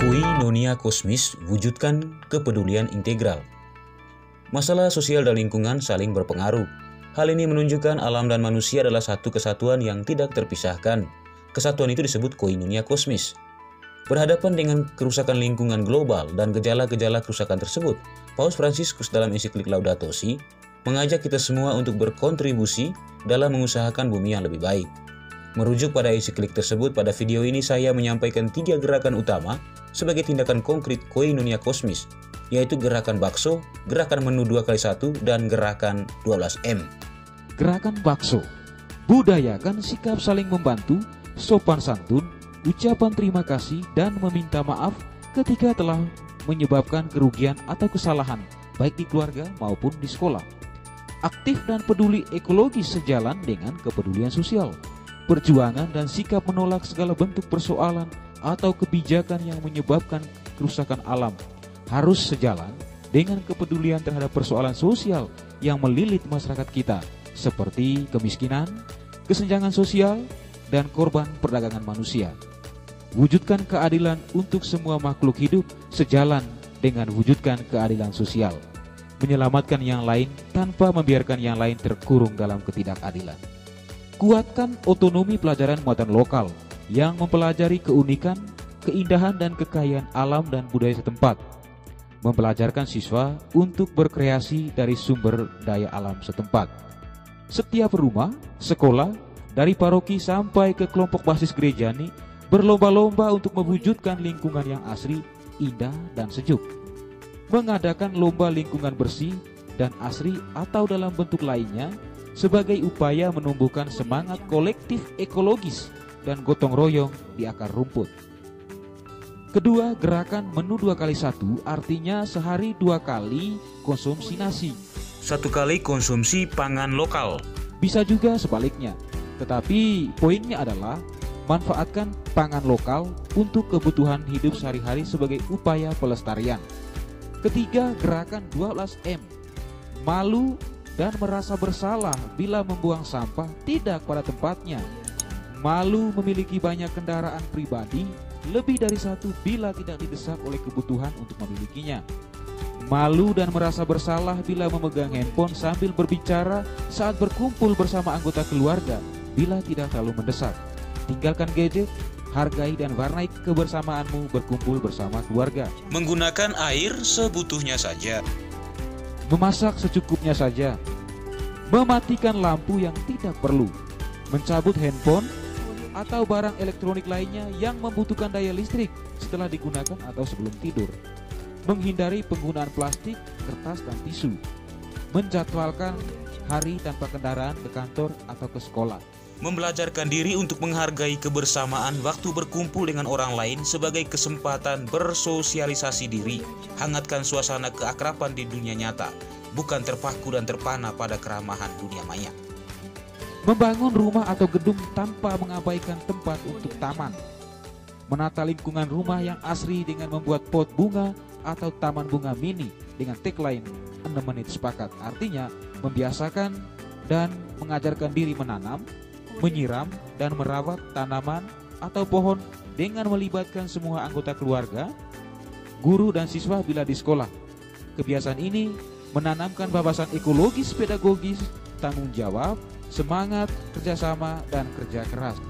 Koinonia Kosmis wujudkan kepedulian integral. Masalah sosial dan lingkungan saling berpengaruh. Hal ini menunjukkan alam dan manusia adalah satu kesatuan yang tidak terpisahkan. Kesatuan itu disebut Koinonia Kosmis. Berhadapan dengan kerusakan lingkungan global dan gejala-gejala kerusakan tersebut, Paus Fransiskus dalam ensiklik Laudato Si' mengajak kita semua untuk berkontribusi dalam mengusahakan bumi yang lebih baik. Merujuk pada ensiklik tersebut, pada video ini saya menyampaikan 3 gerakan utama sebagai tindakan konkret Koinonia Kosmis, yaitu gerakan bakso, gerakan menu 2x1, dan gerakan 12M. Gerakan bakso, budayakan sikap saling membantu, sopan santun, ucapan terima kasih dan meminta maaf ketika telah menyebabkan kerugian atau kesalahan baik di keluarga maupun di sekolah. Aktif dan peduli ekologis sejalan dengan kepedulian sosial. Perjuangan dan sikap menolak segala bentuk persoalan atau kebijakan yang menyebabkan kerusakan alam harus sejalan dengan kepedulian terhadap persoalan sosial yang melilit masyarakat kita, seperti kemiskinan, kesenjangan sosial, dan korban perdagangan manusia. Wujudkan keadilan untuk semua makhluk hidup sejalan dengan wujudkan keadilan sosial. Menyelamatkan yang lain tanpa membiarkan yang lain terkurung dalam ketidakadilan. Kuatkan otonomi pelajaran muatan lokal yang mempelajari keunikan, keindahan dan kekayaan alam dan budaya setempat. Mempelajarkan siswa untuk berkreasi dari sumber daya alam setempat. Setiap rumah, sekolah, dari paroki sampai ke kelompok basis gereja ini berlomba-lomba untuk mewujudkan lingkungan yang asri, indah, dan sejuk. Mengadakan lomba lingkungan bersih dan asri atau dalam bentuk lainnya sebagai upaya menumbuhkan semangat kolektif ekologis dan gotong royong di akar rumput. Kedua, gerakan menu 2x1 artinya sehari 2 kali konsumsi nasi. 1 kali konsumsi pangan lokal. Bisa juga sebaliknya. Tetapi poinnya adalah manfaatkan pangan lokal untuk kebutuhan hidup sehari-hari sebagai upaya pelestarian. Ketiga, gerakan 12M. Malu dan merasa bersalah bila membuang sampah tidak pada tempatnya. Malu memiliki banyak kendaraan pribadi, lebih dari 1 bila tidak didesak oleh kebutuhan untuk memilikinya. Malu dan merasa bersalah bila memegang handphone sambil berbicara saat berkumpul bersama anggota keluarga. Bila tidak terlalu mendesak, tinggalkan gadget, hargai dan warnai kebersamaanmu berkumpul bersama keluarga. Menggunakan air sebutuhnya saja. Memasak secukupnya saja. Mematikan lampu yang tidak perlu. Mencabut handphone atau barang elektronik lainnya yang membutuhkan daya listrik setelah digunakan atau sebelum tidur. Menghindari penggunaan plastik, kertas, dan tisu. Menjadwalkan hari tanpa kendaraan ke kantor atau ke sekolah. Membelajarkan diri untuk menghargai kebersamaan waktu berkumpul dengan orang lain sebagai kesempatan bersosialisasi diri. Hangatkan suasana keakraban di dunia nyata, bukan terpaku dan terpana pada keramahan dunia maya. Membangun rumah atau gedung tanpa mengabaikan tempat untuk taman. Menata lingkungan rumah yang asri dengan membuat pot bunga atau taman bunga mini dengan tagline 6 menit sepakat. Artinya, membiasakan dan mengajarkan diri menanam, menyiram dan merawat tanaman atau pohon dengan melibatkan semua anggota keluarga, guru dan siswa bila di sekolah. Kebiasaan ini menanamkan babasan ekologis, pedagogis, tanggung jawab, semangat, kerjasama, dan kerja keras.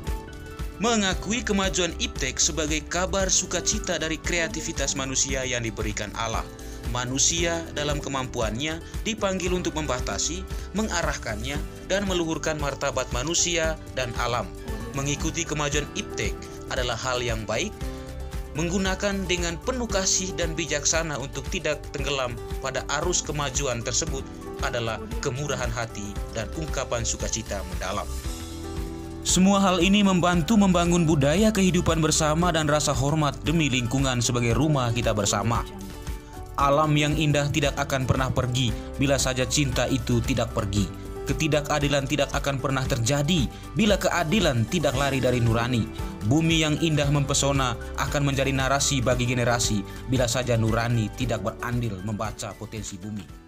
Mengakui kemajuan iptek sebagai kabar sukacita dari kreativitas manusia yang diberikan Allah. Manusia dalam kemampuannya dipanggil untuk membatasi, mengarahkannya, dan meluhurkan martabat manusia dan alam. Mengikuti kemajuan iptek adalah hal yang baik, menggunakan dengan penuh kasih dan bijaksana untuk tidak tenggelam pada arus kemajuan tersebut adalah kemurahan hati dan ungkapan sukacita mendalam. Semua hal ini membantu membangun budaya kehidupan bersama dan rasa hormat demi lingkungan sebagai rumah kita bersama. Alam yang indah tidak akan pernah pergi bila saja cinta itu tidak pergi. Ketidakadilan tidak akan pernah terjadi bila keadilan tidak lari dari nurani. Bumi yang indah mempesona akan menjadi narasi bagi generasi bila saja nurani tidak berandil membaca potensi bumi.